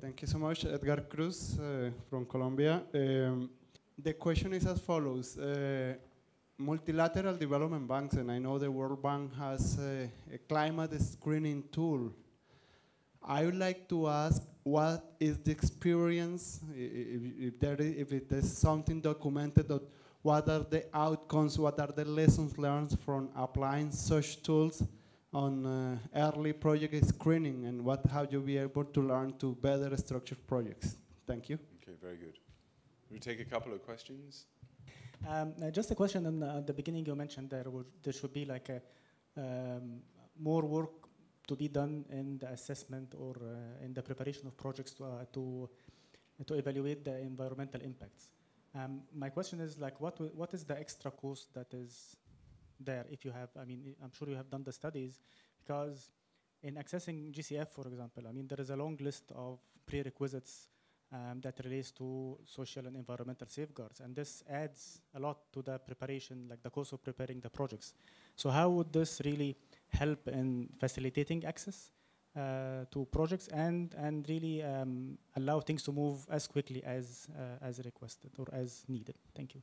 Thank you so much, Edgar Cruz from Colombia. The question is as follows. Multilateral development banks, and I know the World Bank has a climate screening tool. I would like to ask, what is the experience, if there's something documented, that what are the outcomes, what are the lessons learned from applying such tools on early project screening, and what have you been able to learn to better structure projects? Thank you. Okay, very good. We'll take a couple of questions. Just a question. At the beginning, you mentioned there should be like a, more work to be done in the assessment or in the preparation of projects to evaluate the environmental impacts. My question is, like, what is the extra cost that is there? If you have, I mean, I'm sure you have done the studies, because in accessing GCF, for example, I mean, there is a long list of prerequisites that relates to social and environmental safeguards, and this adds a lot to the preparation, like the cost of preparing the projects. So how would this really help in facilitating access to projects and really allow things to move as quickly as requested or as needed? Thank you.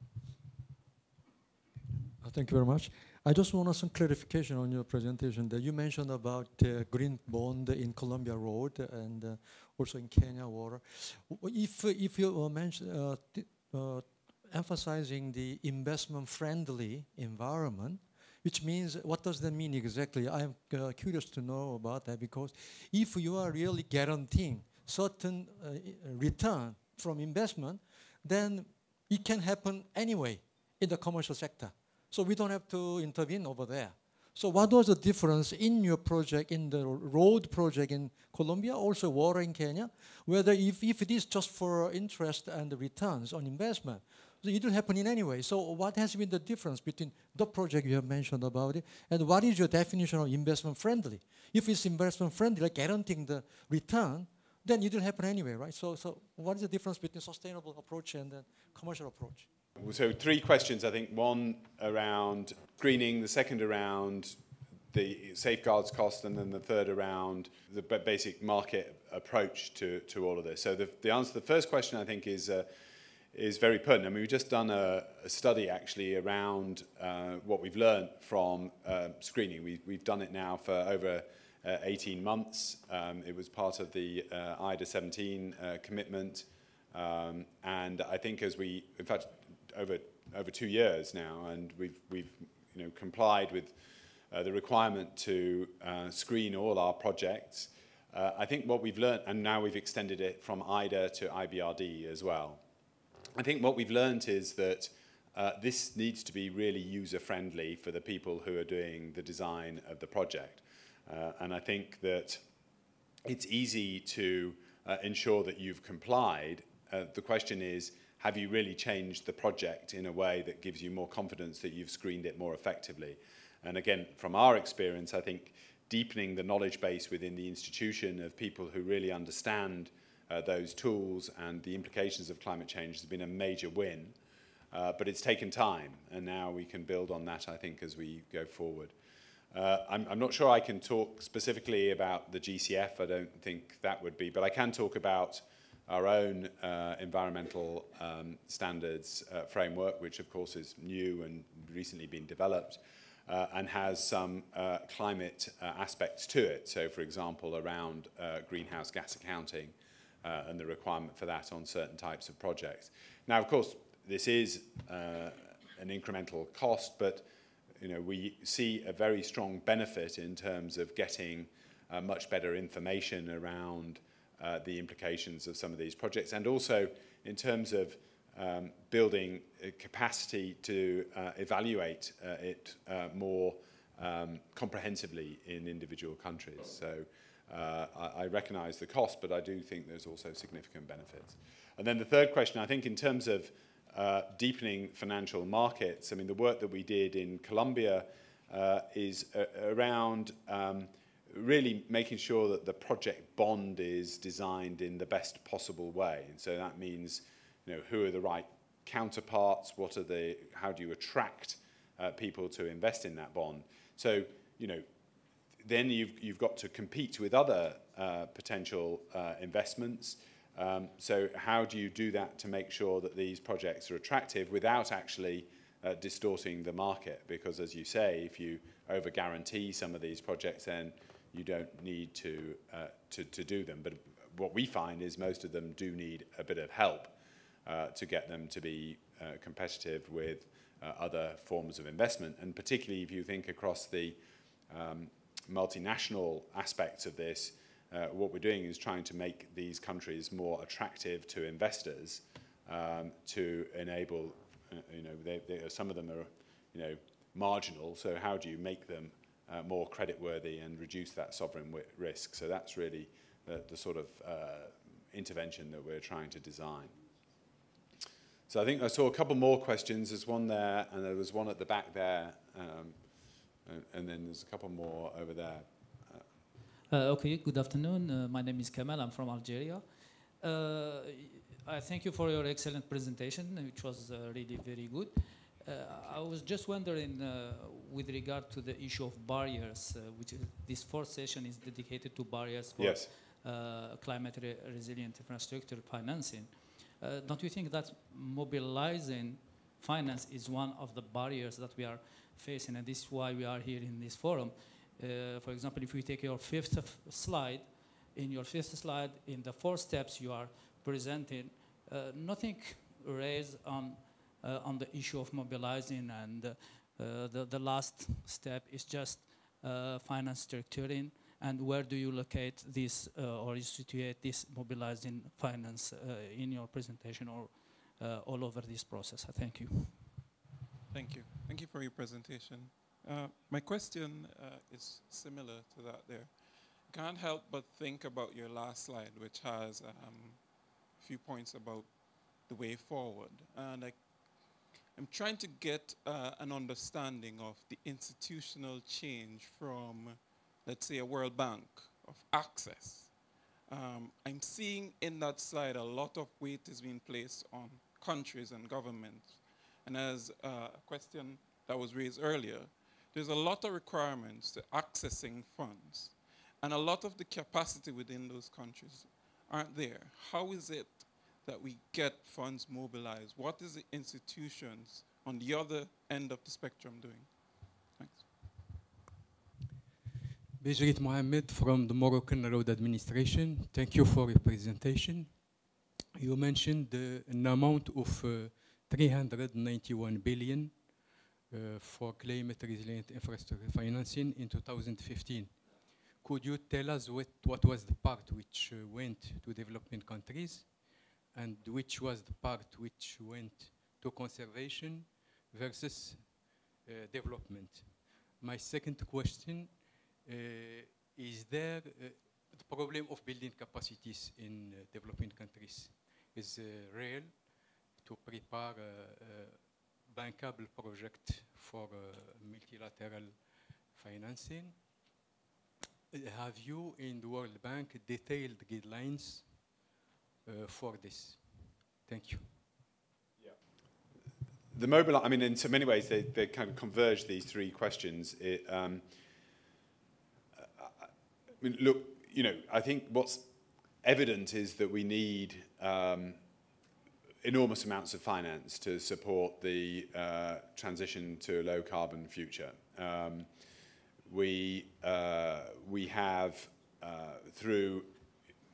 Thank you very much. I just want some clarification on your presentation that you mentioned about green bond in Colombia Road and also in Kenya water. If you were emphasizing the investment-friendly environment, which means, what does that mean exactly? I'm curious to know about that, because if you are really guaranteeing certain return from investment, then it can happen anyway in the commercial sector. So we don't have to intervene over there. So what was the difference in your project, in the road project in Colombia, also water in Kenya, whether if it is just for interest and the returns on investment, it will happen in any way. So what has been the difference between the project you have mentioned about it, and what is your definition of investment friendly? If it's investment friendly, like guaranteeing the return, then it will happen anyway, right? So what is the difference between sustainable approach and the commercial approach? So three questions, I think. One around greening, the second around the safeguards cost, and then the third around the basic market approach to all of this. So the answer to the first question, I think, is very pertinent. I mean, we've just done a study, actually, around what we've learned from screening. We've done it now for over 18 months. It was part of the IDA 17 commitment. And I think as we, in fact, over 2 years now, and we've complied with the requirement to screen all our projects. I think what we've learned, and now we've extended it from IDA to IBRD as well. I think what we've learned is that this needs to be really user-friendly for the people who are doing the design of the project. And I think that it's easy to ensure that you've complied. The question is, have you really changed the project in a way that gives you more confidence that you've screened it more effectively? And again, from our experience, I think deepening the knowledge base within the institution of people who really understand those tools and the implications of climate change has been a major win. But it's taken time, and now we can build on that, I think, as we go forward. I'm not sure I can talk specifically about the GCF. I don't think that would be, but I can talk about our own environmental standards framework, which of course is new and recently been developed and has some climate aspects to it. So for example, around greenhouse gas accounting and the requirement for that on certain types of projects. Now, of course, this is an incremental cost, but we see a very strong benefit in terms of getting much better information around the implications of some of these projects, and also in terms of building capacity to evaluate it more comprehensively in individual countries. So I recognize the cost, but I do think there's also significant benefits. And then the third question, I think in terms of deepening financial markets, I mean, the work that we did in Colombia is around really making sure that the project bond is designed in the best possible way. And so that means, who are the right counterparts? What are the, how do you attract people to invest in that bond? So, then you've got to compete with other potential investments. So how do you do that to make sure that these projects are attractive without actually distorting the market? Because as you say, if you over-guarantee some of these projects, then you don't need to do them. But what we find is most of them do need a bit of help to get them to be competitive with other forms of investment. And particularly if you think across the multinational aspects of this, what we're doing is trying to make these countries more attractive to investors to enable, you know, some of them are, you know, marginal. So how do you make them more creditworthy and reduce that sovereign risk? So that's really the sort of intervention that we're trying to design. So I think I saw a couple more questions. There's one there, and there was one at the back there, and then there's a couple more over there. Okay, good afternoon. My name is Kamel. I'm from Algeria. I thank you for your excellent presentation, which was really very good. I was just wondering, with regard to the issue of barriers, which is, this fourth session is dedicated to barriers for yes. Climate resilient infrastructure financing. Don't you think that mobilizing finance is one of the barriers that we are facing, and this is why we are here in this forum? For example, if we take your fifth slide, in the four steps you are presenting, nothing raised on the issue of mobilizing, and the last step is just finance structuring, and where do you locate this or situate this mobilizing finance in your presentation or all over this process? Thank you. Thank you. Thank you for your presentation. My question is similar to that there. Can't help but think about your last slide, which has a few points about the way forward. And I'm trying to get an understanding of the institutional change from, let's say, a World Bank of access. I'm seeing in that slide a lot of weight is being placed on countries and governments. And as a question that was raised earlier, there's a lot of requirements to accessing funds, and a lot of the capacity within those countries aren't there. How is it that we get funds mobilized? What is the institutions on the other end of the spectrum doing? Thanks. Bejrit Mohamed from the Moroccan Road Administration. Thank you for your presentation. You mentioned an amount of 391 billion for climate resilient infrastructure financing in 2015. Could you tell us what was the part which went to developing countries, and which was the part which went to conservation versus development? My second question, is there the problem of building capacities in developing countries is real to prepare a bankable project for multilateral financing? Have you in the World Bank detailed guidelines for this? Thank you. Yeah. The I mean, in so many ways, they kind of converge, these three questions. I mean, look, you know, I think what's evident is that we need enormous amounts of finance to support the transition to a low-carbon future. We have, through,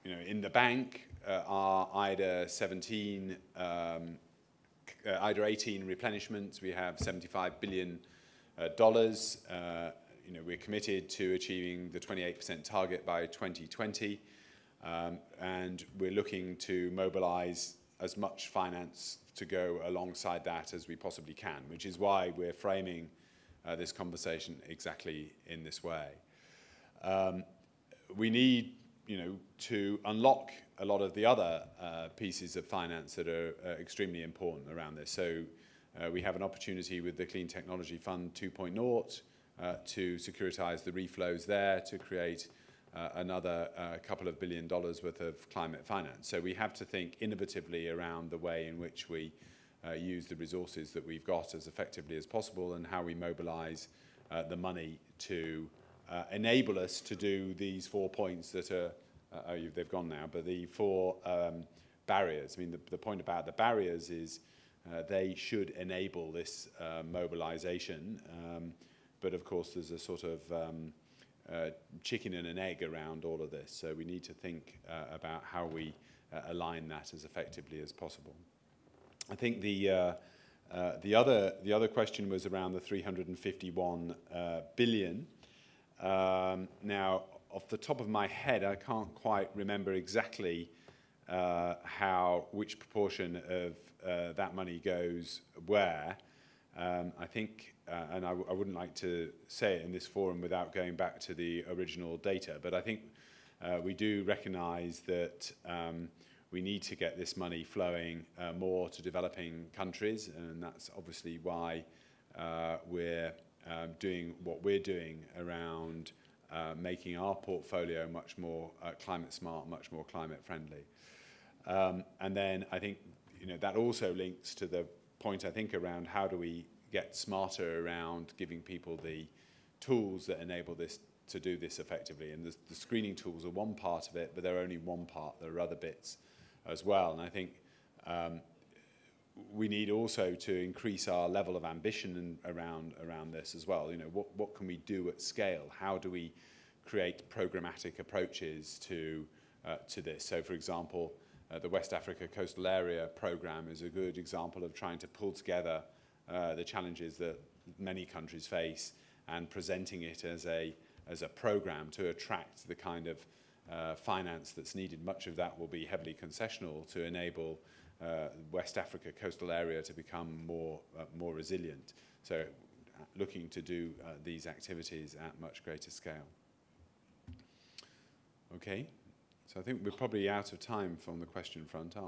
you know, in the bank, our IDA 17, IDA 18 replenishments. We have $75 billion. You know, we're committed to achieving the 28% target by 2020, and we're looking to mobilize as much finance to go alongside that as we possibly can, which is why we're framing this conversation exactly in this way. We need, you know, to unlock a lot of the other pieces of finance that are extremely important around this. So we have an opportunity with the Clean Technology Fund 2.0 to securitize the reflows there to create another couple of $1 billion worth of climate finance. So we have to think innovatively around the way in which we use the resources that we've got as effectively as possible, and how we mobilize the money to enable us to do these 4 points that are, they've gone now, but the four barriers. I mean, the point about the barriers is they should enable this mobilization, but of course there's a sort of chicken and an egg around all of this, so we need to think about how we align that as effectively as possible. I think the other question was around the 351 billion. Now, off the top of my head, I can't quite remember exactly which proportion of that money goes where. I think, and I wouldn't like to say it in this forum without going back to the original data, but I think we do recognize that we need to get this money flowing more to developing countries, and that's obviously why we're doing what we're doing around making our portfolio much more climate smart, much more climate friendly. And then I think that also links to the point, I think, around how do we get smarter around giving people the tools that enable this to do this effectively. And the screening tools are one part of it, but they're only one part. There are other bits as well. And I think we need also to increase our level of ambition around this as well. What can we do at scale? How do we create programmatic approaches to this? So, for example, the West Africa Coastal Area Program is a good example of trying to pull together the challenges that many countries face and presenting it as a program to attract the kind of finance that's needed. Much of that will be heavily concessional to enable West Africa Coastal Area to become more resilient. So looking to do these activities at much greater scale. Okay, so I think we're probably out of time from the question front, aren't we?